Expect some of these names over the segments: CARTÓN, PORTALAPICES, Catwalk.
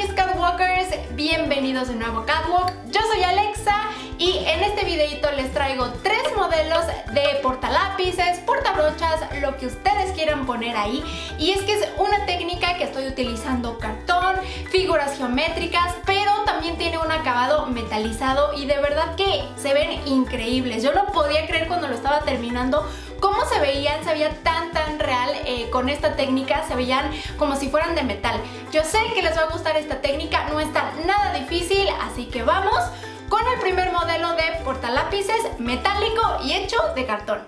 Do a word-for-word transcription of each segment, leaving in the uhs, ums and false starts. mis Catwalkers, bienvenidos de nuevo a Catwalk. Yo soy Alexa y en este videito les traigo tres modelos de portalápices, portabrochas, lo que ustedes quieran poner ahí. Y es que es una técnica que estoy utilizando cartón, figuras geométricas, pero también tiene un acabado metalizado y de verdad que se ven increíbles. Yo no podía creer cuando lo estaba terminando cómo se veían, se veía tan tan real eh, con esta técnica, se veían como si fueran de metal. Yo sé que les va a gustar esta técnica, no está nada difícil, así que vamos con el primer modelo de portalápices metálico y hecho de cartón.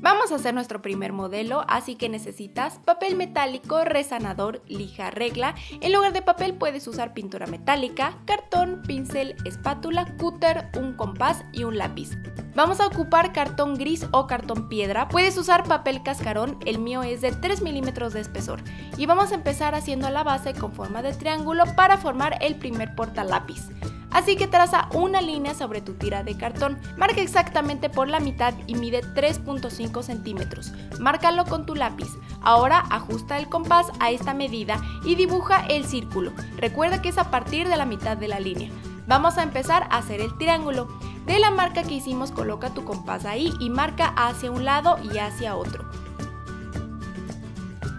Vamos a hacer nuestro primer modelo, así que necesitas papel metálico, resanador, lija, regla. En lugar de papel puedes usar pintura metálica, cartón, pincel, espátula, cúter, un compás y un lápiz. Vamos a ocupar cartón gris o cartón piedra, puedes usar papel cascarón, el mío es de tres milímetros de espesor. Y vamos a empezar haciendo la base con forma de triángulo para formar el primer portalápiz. Así que traza una línea sobre tu tira de cartón, marca exactamente por la mitad y mide tres punto cinco centímetros, márcalo con tu lápiz. Ahora ajusta el compás a esta medida y dibuja el círculo, recuerda que es a partir de la mitad de la línea. Vamos a empezar a hacer el triángulo, de la marca que hicimos coloca tu compás ahí y marca hacia un lado y hacia otro.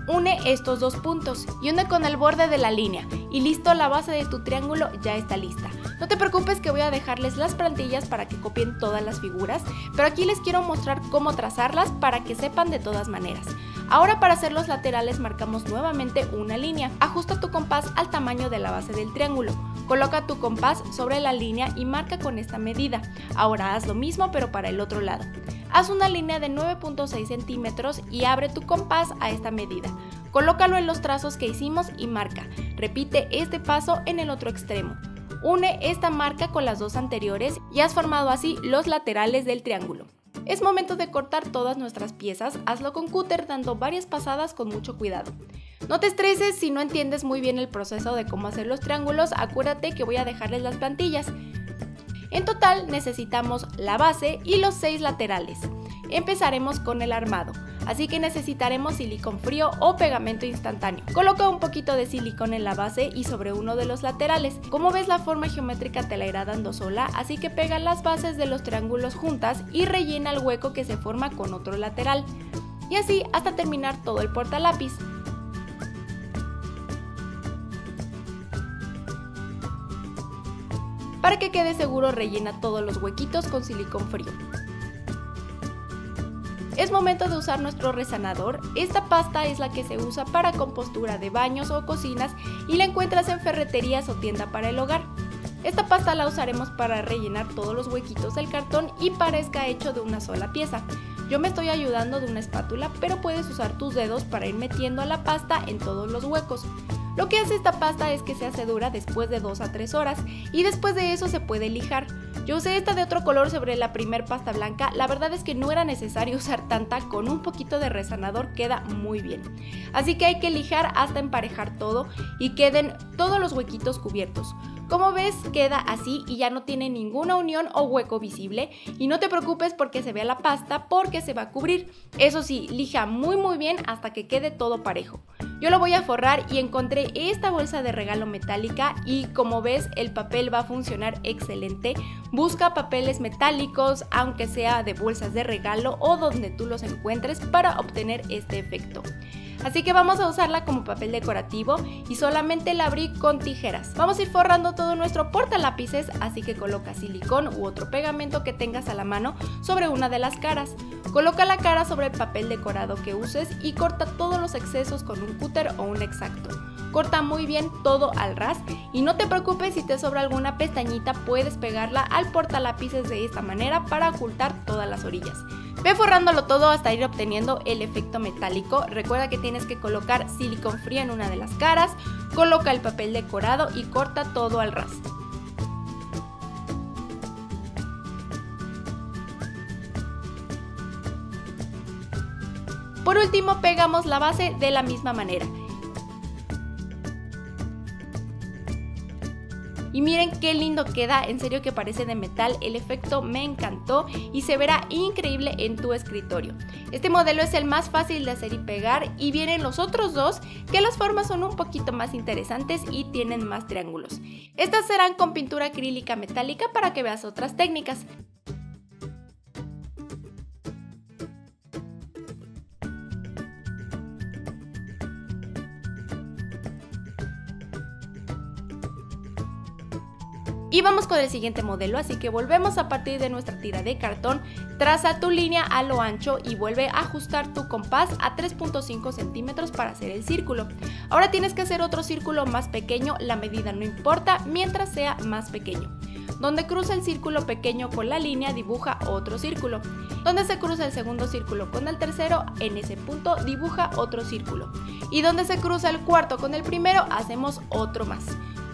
Une estos dos puntos y une con el borde de la línea y listo, la base de tu triángulo ya está lista. No te preocupes que voy a dejarles las plantillas para que copien todas las figuras, pero aquí les quiero mostrar cómo trazarlas para que sepan de todas maneras. Ahora para hacer los laterales marcamos nuevamente una línea, ajusta tu compás al tamaño de la base del triángulo, coloca tu compás sobre la línea y marca con esta medida. Ahora haz lo mismo pero para el otro lado. Haz una línea de nueve punto seis centímetros y abre tu compás a esta medida. Colócalo en los trazos que hicimos y marca. Repite este paso en el otro extremo. Une esta marca con las dos anteriores y has formado así los laterales del triángulo. Es momento de cortar todas nuestras piezas, hazlo con cúter dando varias pasadas con mucho cuidado. No te estreses si no entiendes muy bien el proceso de cómo hacer los triángulos, acuérdate que voy a dejarles las plantillas. En total necesitamos la base y los seis laterales. Empezaremos con el armado, así que necesitaremos silicón frío o pegamento instantáneo. Coloca un poquito de silicón en la base y sobre uno de los laterales. Como ves, la forma geométrica te la irá dando sola, así que pega las bases de los triángulos juntas y rellena el hueco que se forma con otro lateral. Y así hasta terminar todo el portalápiz. Para que quede seguro, rellena todos los huequitos con silicón frío. Es momento de usar nuestro resanador, esta pasta es la que se usa para compostura de baños o cocinas y la encuentras en ferreterías o tienda para el hogar. Esta pasta la usaremos para rellenar todos los huequitos del cartón y parezca hecho de una sola pieza. Yo me estoy ayudando de una espátula, pero puedes usar tus dedos para ir metiendo la pasta en todos los huecos. Lo que hace esta pasta es que se hace dura después de dos a tres horas y después de eso se puede lijar. Yo usé esta de otro color sobre la primer pasta blanca, la verdad es que no era necesario usar tanta, con un poquito de resanador queda muy bien. Así que hay que lijar hasta emparejar todo y queden todos los huequitos cubiertos. Como ves, queda así y ya no tiene ninguna unión o hueco visible y no te preocupes porque se vea la pasta porque se va a cubrir. Eso sí, lija muy muy bien hasta que quede todo parejo. Yo lo voy a forrar y encontré esta bolsa de regalo metálica y como ves el papel va a funcionar excelente. Busca papeles metálicos, aunque sea de bolsas de regalo o donde tú los encuentres para obtener este efecto. Así que vamos a usarla como papel decorativo y solamente la abrí con tijeras. Vamos a ir forrando todo nuestro portalápices, así que coloca silicón u otro pegamento que tengas a la mano sobre una de las caras. Coloca la cara sobre el papel decorado que uses y corta todos los excesos con un cúter o un exacto. Corta muy bien todo al ras y no te preocupes si te sobra alguna pestañita, puedes pegarla al portalápices de esta manera para ocultar todas las orillas. Ve forrándolo todo hasta ir obteniendo el efecto metálico, recuerda que tienes que colocar silicón frío en una de las caras, coloca el papel decorado y corta todo al ras. Por último pegamos la base de la misma manera. Y miren qué lindo queda, en serio que parece de metal, el efecto me encantó y se verá increíble en tu escritorio. Este modelo es el más fácil de hacer y pegar y vienen los otros dos que las formas son un poquito más interesantes y tienen más triángulos. Estas serán con pintura acrílica metálica para que veas otras técnicas. Y vamos con el siguiente modelo, así que volvemos a partir de nuestra tira de cartón, traza tu línea a lo ancho y vuelve a ajustar tu compás a tres punto cinco centímetros para hacer el círculo. Ahora tienes que hacer otro círculo más pequeño, la medida no importa mientras sea más pequeño. Donde cruza el círculo pequeño con la línea, dibuja otro círculo. Donde se cruza el segundo círculo con el tercero, en ese punto dibuja otro círculo. Y donde se cruza el cuarto con el primero, hacemos otro más.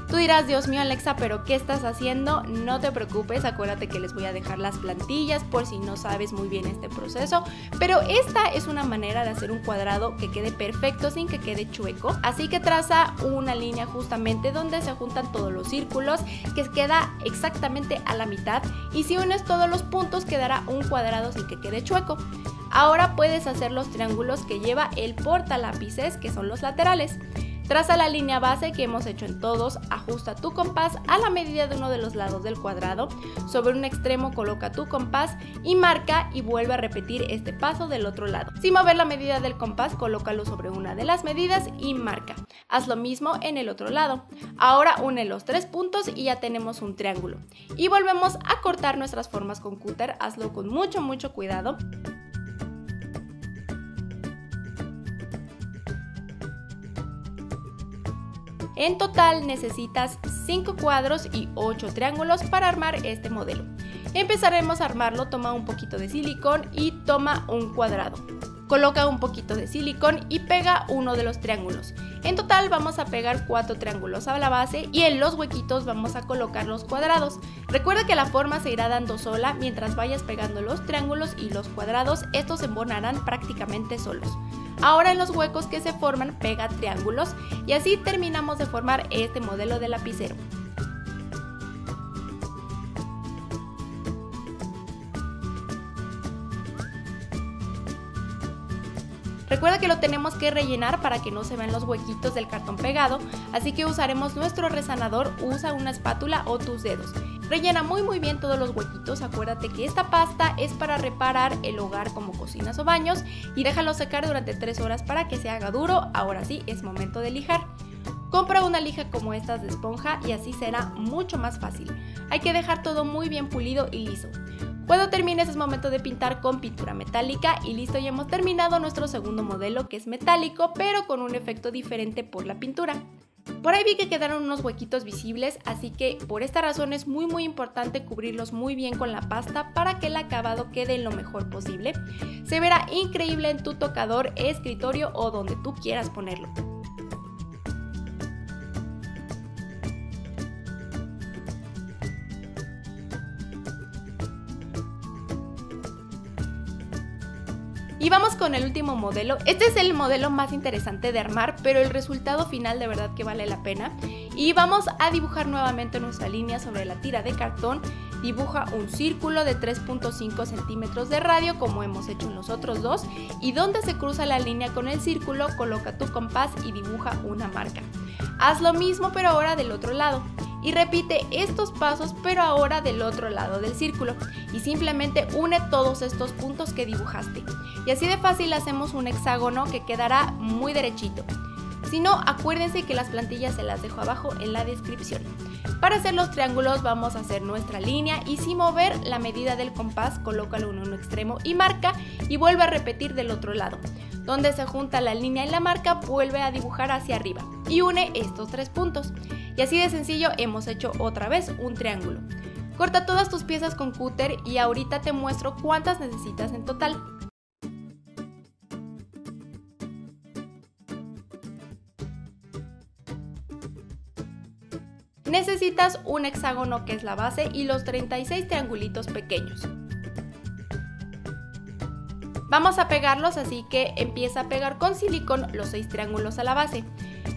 Tú dirás, Dios mío Alexa, ¿pero qué estás haciendo? No te preocupes, acuérdate que les voy a dejar las plantillas por si no sabes muy bien este proceso, pero esta es una manera de hacer un cuadrado que quede perfecto sin que quede chueco, así que traza una línea justamente donde se juntan todos los círculos, que queda exactamente a la mitad, y si unes todos los puntos quedará un cuadrado sin que quede chueco. Ahora puedes hacer los triángulos que lleva el portalápices, que son los laterales. Traza la línea base que hemos hecho en todos, ajusta tu compás a la medida de uno de los lados del cuadrado, sobre un extremo coloca tu compás y marca y vuelve a repetir este paso del otro lado. Sin mover la medida del compás, colócalo sobre una de las medidas y marca. Haz lo mismo en el otro lado. Ahora une los tres puntos y ya tenemos un triángulo. Y volvemos a cortar nuestras formas con cúter, hazlo con mucho mucho cuidado. En total necesitas cinco cuadros y ocho triángulos para armar este modelo. Empezaremos a armarlo, toma un poquito de silicón y toma un cuadrado. Coloca un poquito de silicón y pega uno de los triángulos. En total vamos a pegar cuatro triángulos a la base y en los huequitos vamos a colocar los cuadrados. Recuerda que la forma se irá dando sola mientras vayas pegando los triángulos y los cuadrados, estos se embonarán prácticamente solos. Ahora en los huecos que se forman pega triángulos y así terminamos de formar este modelo de lapicero. Recuerda que lo tenemos que rellenar para que no se vean los huequitos del cartón pegado, así que usaremos nuestro resanador, usa una espátula o tus dedos. Rellena muy muy bien todos los huequitos, acuérdate que esta pasta es para reparar el hogar como cocinas o baños y déjalo secar durante tres horas para que se haga duro, ahora sí es momento de lijar. Compra una lija como estas de esponja y así será mucho más fácil. Hay que dejar todo muy bien pulido y liso. Cuando termines es momento de pintar con pintura metálica y listo, ya hemos terminado nuestro segundo modelo que es metálico pero con un efecto diferente por la pintura. Por ahí vi que quedaron unos huequitos visibles, así que por esta razón es muy muy importante cubrirlos muy bien con la pasta para que el acabado quede lo mejor posible. Se verá increíble en tu tocador, escritorio o donde tú quieras ponerlo. Y vamos con el último modelo, este es el modelo más interesante de armar, pero el resultado final de verdad que vale la pena. Y vamos a dibujar nuevamente nuestra línea sobre la tira de cartón, dibuja un círculo de tres punto cinco centímetros de radio como hemos hecho en los otros dos y donde se cruza la línea con el círculo coloca tu compás y dibuja una marca. Haz lo mismo pero ahora del otro lado. Y repite estos pasos pero ahora del otro lado del círculo y simplemente une todos estos puntos que dibujaste y así de fácil hacemos un hexágono que quedará muy derechito. Si no, acuérdense que las plantillas se las dejo abajo en la descripción. Para hacer los triángulos vamos a hacer nuestra línea y sin mover la medida del compás colócalo en un extremo y marca y vuelve a repetir del otro lado. Donde se junta la línea y la marca vuelve a dibujar hacia arriba y une estos tres puntos. Y así de sencillo hemos hecho otra vez un triángulo. Corta todas tus piezas con cúter y ahorita te muestro cuántas necesitas en total. Necesitas un hexágono que es la base y los treinta y seis triangulitos pequeños. Vamos a pegarlos, así que empieza a pegar con silicón los seis triángulos a la base.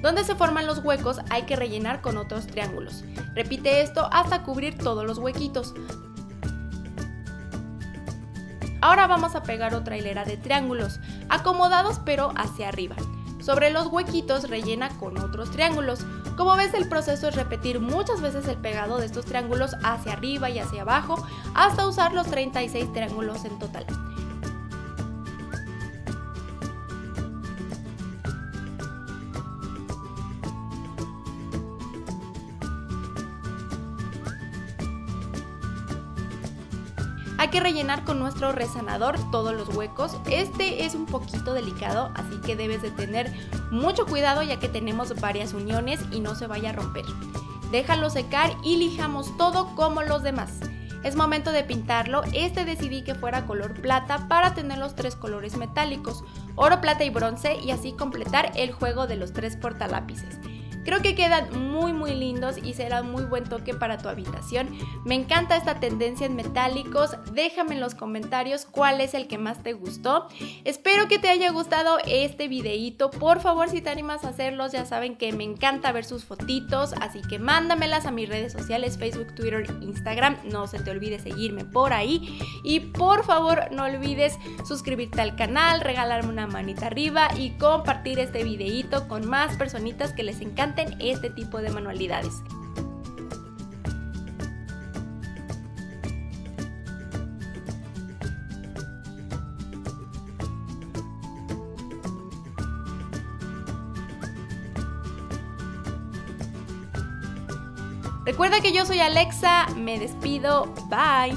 Donde se forman los huecos hay que rellenar con otros triángulos. Repite esto hasta cubrir todos los huequitos. Ahora vamos a pegar otra hilera de triángulos, acomodados pero hacia arriba. Sobre los huequitos rellena con otros triángulos. Como ves, el proceso es repetir muchas veces el pegado de estos triángulos hacia arriba y hacia abajo, hasta usar los treinta y seis triángulos en total. Hay que rellenar con nuestro resanador todos los huecos. Este es un poquito delicado, así que debes de tener mucho cuidado ya que tenemos varias uniones y no se vaya a romper. Déjalo secar y lijamos todo como los demás. Es momento de pintarlo. Este decidí que fuera color plata para tener los tres colores metálicos, oro, plata y bronce, y así completar el juego de los tres portalápices. Creo que quedan muy muy lindos y será un muy buen toque para tu habitación. Me encanta esta tendencia en metálicos. Déjame en los comentarios cuál es el que más te gustó. Espero que te haya gustado este videito. Por favor, si te animas a hacerlos, ya saben que me encanta ver sus fotitos, así que mándamelas a mis redes sociales, Facebook, Twitter, Instagram. No se te olvide seguirme por ahí. Y por favor, no olvides suscribirte al canal, regalarme una manita arriba y compartir este videito con más personitas que les encanta este tipo de manualidades. Recuerda que yo soy Alexa, me despido, bye.